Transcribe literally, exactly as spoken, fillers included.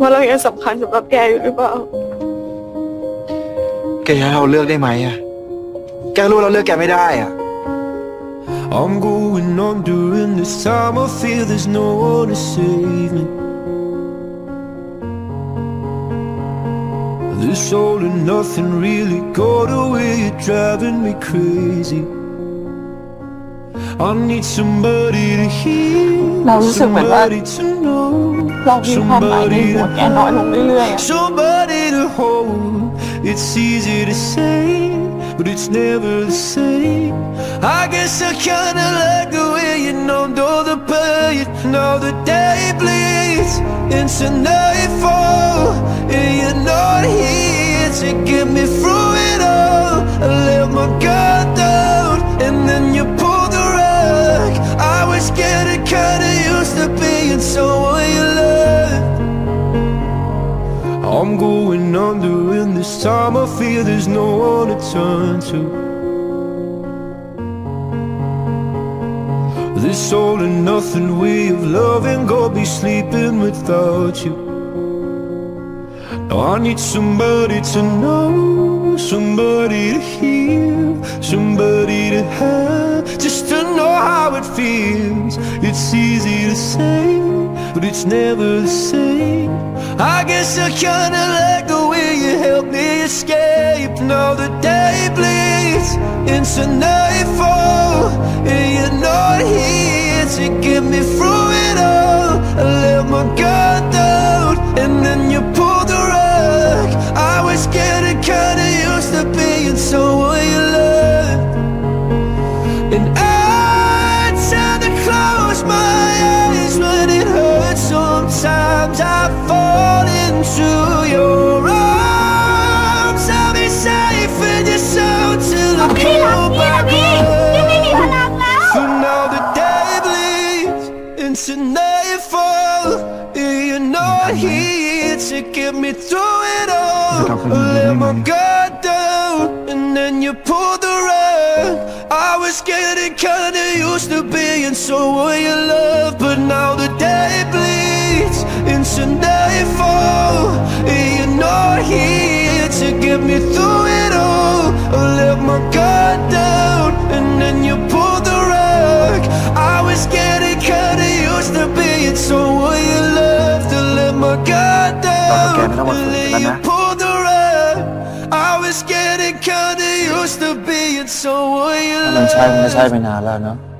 ว่าเรายังสำคัญสำหรับแกอยู่หรือเปล่าแกให้เราเลือกได้ไหมอะแกรู้เราเลือกแกไม่ได้อะ I'm going on during this time I feel there's no one to save me This all and nothing really got away You're driving me crazy I need somebody to hear Somebody to know Somebody to hold Somebody to hold It's easy to say But it's never the same I guess I kinda like the way you numbed all the pain Now the day bleeds into nightfall And you're not here to get me through it all I let my guard down and then you pulled the rug I was getting kinda used to being someone you loved I'm going under This time I feel there's no one to turn to This all and nothing way of loving Gonna be sleeping without you Now I need somebody to know Somebody to hear Somebody to have Just to know how it feels It's easy to say But it's never the same I guess I kinda like the way you help me escape Now the day bleeds into nightfall And you're not here to get me through it all I let my guard down and then you pulled the rug I was getting kinda used to being someone you loved And I tend to close my eyes when it hurts Sometimes I fall into your arms I'll be safe in your soul till I pull back up So now the day bleeds into nightfall And you're not here to get me through it all I let my guard down and then you pulled the rug I was getting kinda used to being someone you love But now the day bleeds into nightfall And you're not here to get me through it all I let my guard down and then you pulled the rug I was getting kinda used to being someone you loved I let my guard down and then you pulled the rug I was getting kinda used to being someone you loved